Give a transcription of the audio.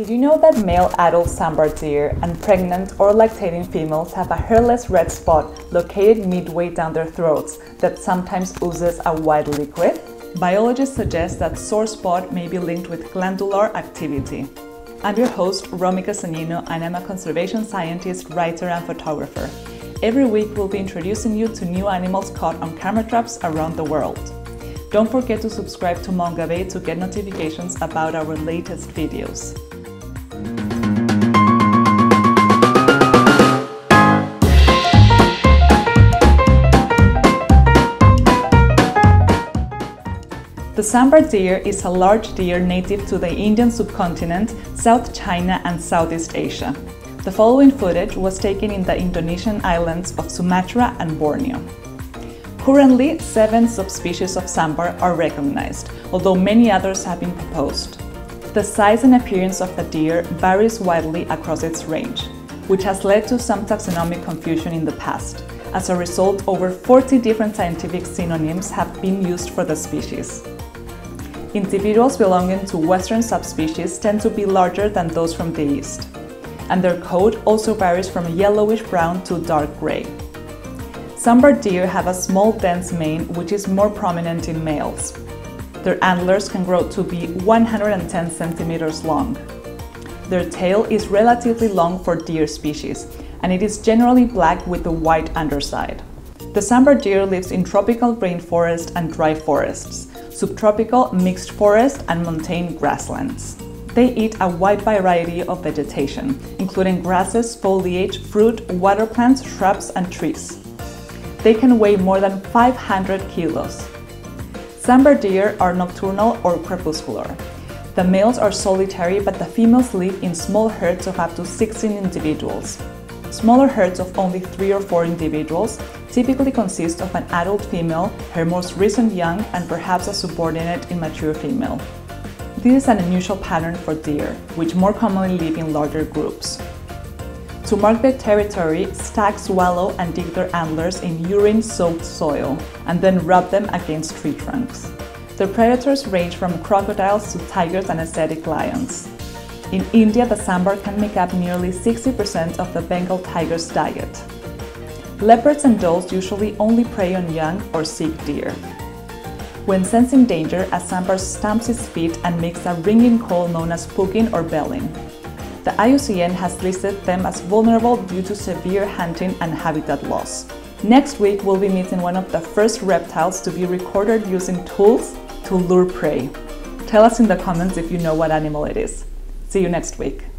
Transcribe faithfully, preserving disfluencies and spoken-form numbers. Did you know that male adult sambar deer and pregnant or lactating females have a hairless red spot located midway down their throats that sometimes oozes a white liquid? Biologists suggest that sore spot may be linked with glandular activity. I'm your host, Romi Castagnino, and I'm a conservation scientist, writer, and photographer. Every week we'll be introducing you to new animals caught on camera traps around the world. Don't forget to subscribe to Mongabay to get notifications about our latest videos. The sambar deer is a large deer native to the Indian subcontinent, South China and Southeast Asia. The following footage was taken in the Indonesian islands of Sumatra and Borneo. Currently, seven subspecies of sambar are recognized, although many others have been proposed. The size and appearance of the deer varies widely across its range, which has led to some taxonomic confusion in the past. As a result, over forty different scientific synonyms have been used for the species. Individuals belonging to Western subspecies tend to be larger than those from the East, and their coat also varies from yellowish-brown to dark gray. Sambar deer have a small dense mane, which is more prominent in males. Their antlers can grow to be one hundred ten centimeters long. Their tail is relatively long for deer species, and it is generally black with a white underside. The sambar deer lives in tropical rainforest and dry forests, subtropical mixed forest and montane grasslands. They eat a wide variety of vegetation, including grasses, foliage, fruit, water plants, shrubs, and trees. They can weigh more than five hundred kilos. Sambar deer are nocturnal or crepuscular. The males are solitary, but the females live in small herds of up to sixteen individuals. Smaller herds of only three or four individuals typically consist of an adult female, her most recent young, and perhaps a subordinate immature female. This is an unusual pattern for deer, which more commonly live in larger groups. To mark their territory, stags wallow and dig their antlers in urine-soaked soil and then rub them against tree trunks. Their predators range from crocodiles to tigers and ascetic lions. In India, the sambar can make up nearly sixty percent of the Bengal tiger's diet. Leopards and does usually only prey on young or sick deer. When sensing danger, a sambar stamps its feet and makes a ringing call known as puking or belling. The I U C N has listed them as vulnerable due to severe hunting and habitat loss. Next week, we'll be meeting one of the first reptiles to be recorded using tools to lure prey. Tell us in the comments if you know what animal it is. See you next week.